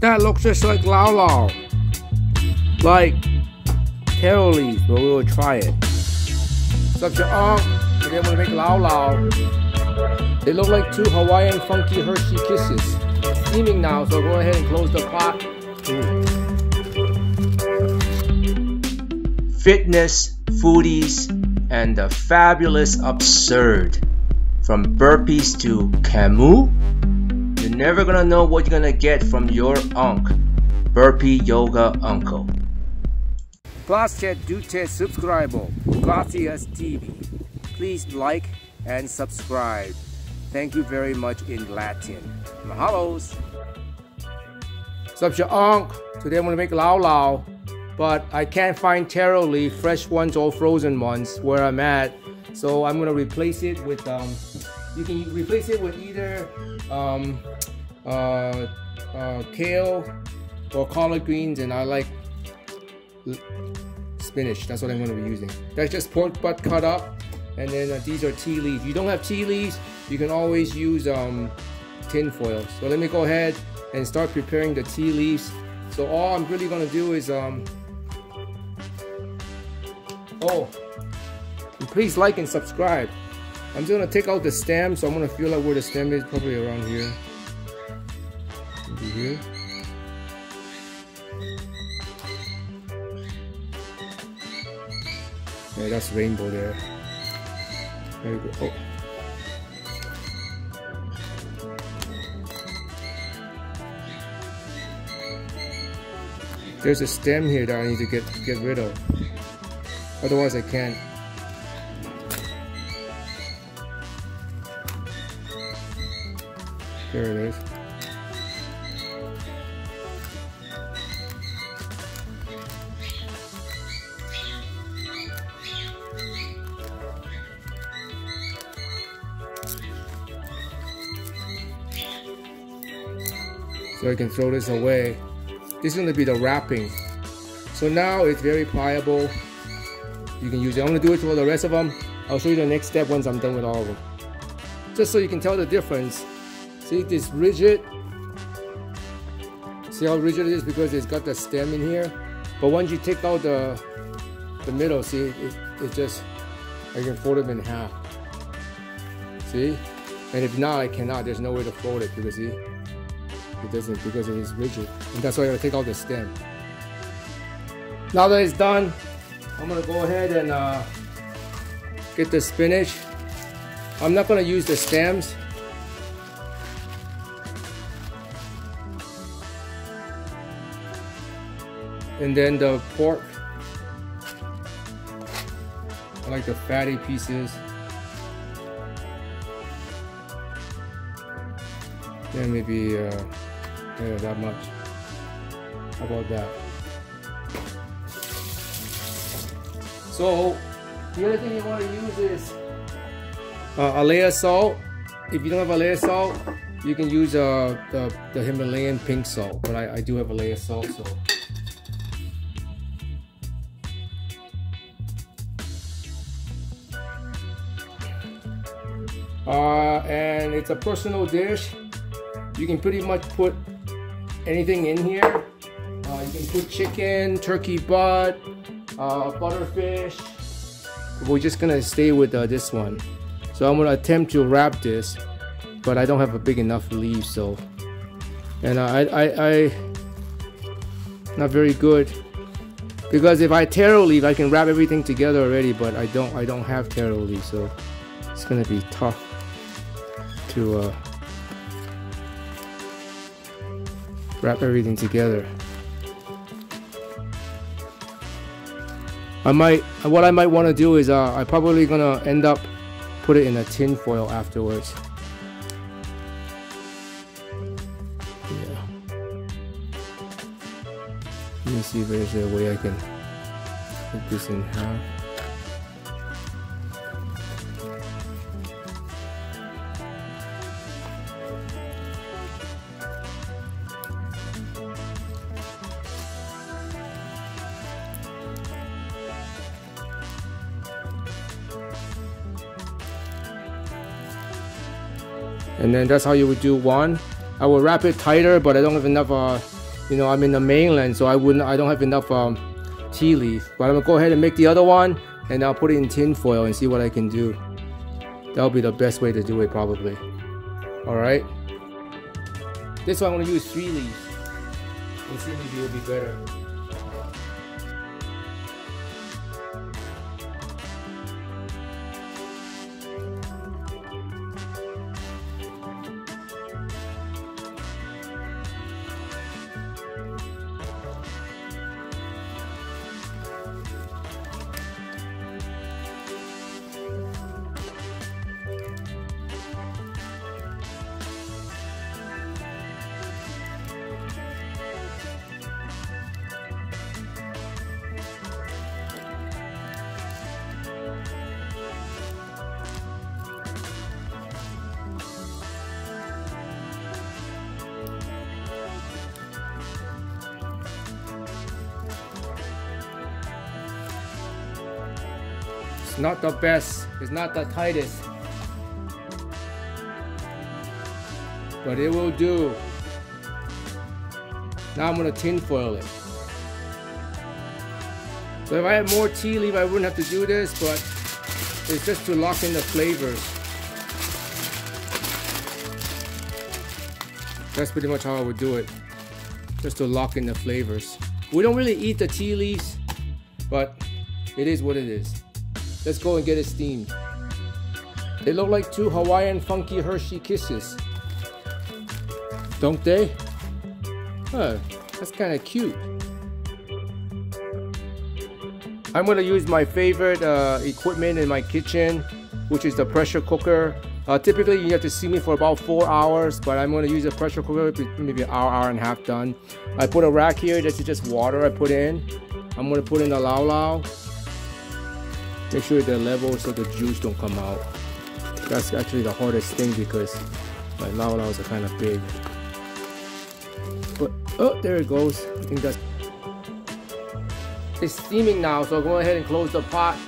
That looks just like Lao Lao. Like taro leaves, but we will try it. Suck your arm, and then we'll make Lao Lao. They look like two Hawaiian funky Hershey kisses. It's steaming now, so go ahead and close the pot. Fitness, foodies, and the fabulous absurd. From burpees to camu, you're never gonna know what you're gonna get from your Unc, Burpee Yoga Uncle. Glasschat Dute subscriber, Gracias TV. Please like and subscribe. Thank you very much in Latin. Mahalos. Sup your Unc. Today I'm gonna make Lao Lao, but I can't find taro leaf, fresh ones or frozen ones where I'm at. So I'm gonna replace it with you can replace it with either kale or collard greens, and I like spinach. That's what I'm gonna be using. That's just pork butt cut up, and then these are tea leaves. If you don't have tea leaves, you can always use tin foil. So let me go ahead and start preparing the tea leaves. So all I'm really gonna do is please like and subscribe. I'm just gonna take out the stem, so I'm gonna feel like where the stem is, probably around here. Maybe here. Yeah, that's rainbow there. There you go. Oh. There's a stem here that I need to get rid of. Otherwise, I can't. There it is. So I can throw this away. This is going to be the wrapping. So now it's very pliable. You can use it. I'm going to do it for the rest of them. I'll show you the next step once I'm done with all of them. Just so you can tell the difference. See this rigid? See how rigid it is because it's got the stem in here. But once you take out the middle, see, it just, I can fold it in half. See? And if not, I cannot. There's no way to fold it because, see, it doesn't, because it is rigid. And that's why I gotta take out the stem. Now that it's done, I'm gonna go ahead and get the spinach. I'm not gonna use the stems. And then the pork. I like the fatty pieces. Yeah, maybe yeah, that much. How about that? So the other thing you want to use is Alea salt. If you don't have Alea salt, you can use the Himalayan pink salt. But I do have Alea salt, so. And it's a personal dish. You can pretty much put anything in here. You can put chicken, turkey butt, butterfish. We're just gonna stay with this one. So I'm gonna attempt to wrap this, but I don't have a big enough leaf. So, and I not very good, because if I taro leaf, I can wrap everything together already. But I don't have taro leaf, so it's gonna be tough to wrap everything together. What I might want to do is I'm probably gonna end up put it in a tin foil afterwards. Yeah. Let me see if there's a way I can put this in half. And then that's how you would do one. I will wrap it tighter, but I don't have enough you know, I'm in the mainland, so I don't have enough tea leaf. But I'm gonna go ahead and make the other one, and I'll put it in tin foil and see what I can do. That'll be the best way to do it, probably. All right. This one I'm gonna use 3 leaves. And 3 leaves will be better. Not the best, it's not the tightest, but it will do. Now I'm gonna tin foil it. So if I had more tea leaf, I wouldn't have to do this, but it's just to lock in the flavors. That's pretty much how I would do it, just to lock in the flavors. We don't really eat the tea leaves, but it is what it is. Let's go and get it steamed. They look like 2 Hawaiian funky Hershey Kisses. Don't they? Huh, that's kind of cute. I'm gonna use my favorite equipment in my kitchen, which is the pressure cooker. Typically, you have to steam it for about 4 hours, but I'm gonna use a pressure cooker, maybe an hour, hour and a half done. I put a rack here, this is just water I put in. I'm gonna put in the lau lau. Make sure they're level so the juice don't come out. That's actually the hardest thing because my lau laus are kind of big. But, oh, there it goes. I think that's... It's steaming now, so I'll go ahead and close the pot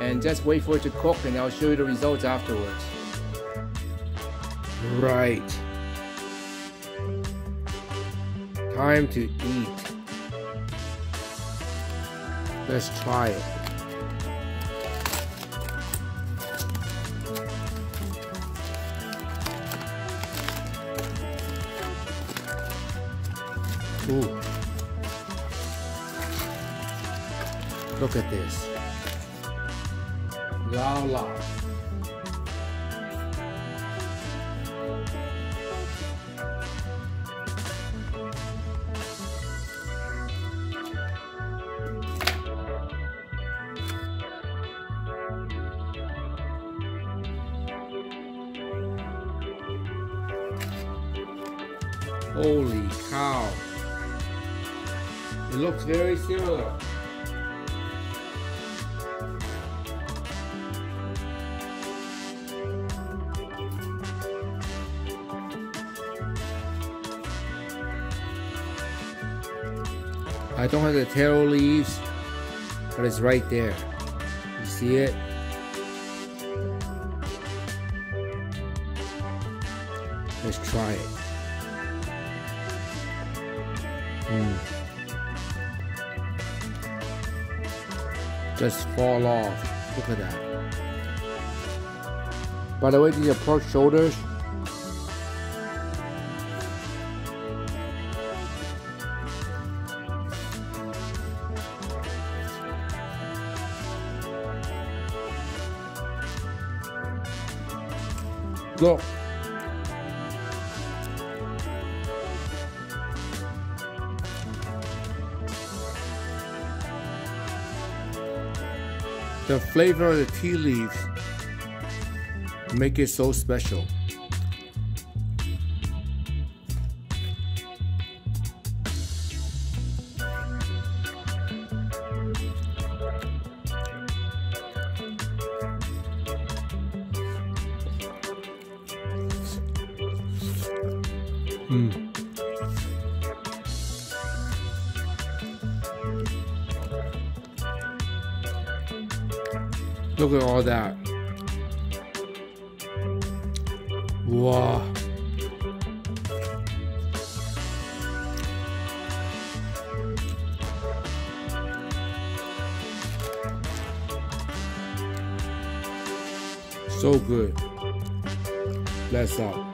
and just wait for it to cook, and I'll show you the results afterwards. Right. Time to eat. Let's try it. Ooh. Look at this. Lau lau. Holy cow. It looks very similar. I don't have the taro leaves, but it's right there. You see it? Let's try it. Just fall off. Look at that. By the way, these are pork shoulders. Look. The flavor of the tea leaves make it so special. Look at all that. Wow. So good. Bless out.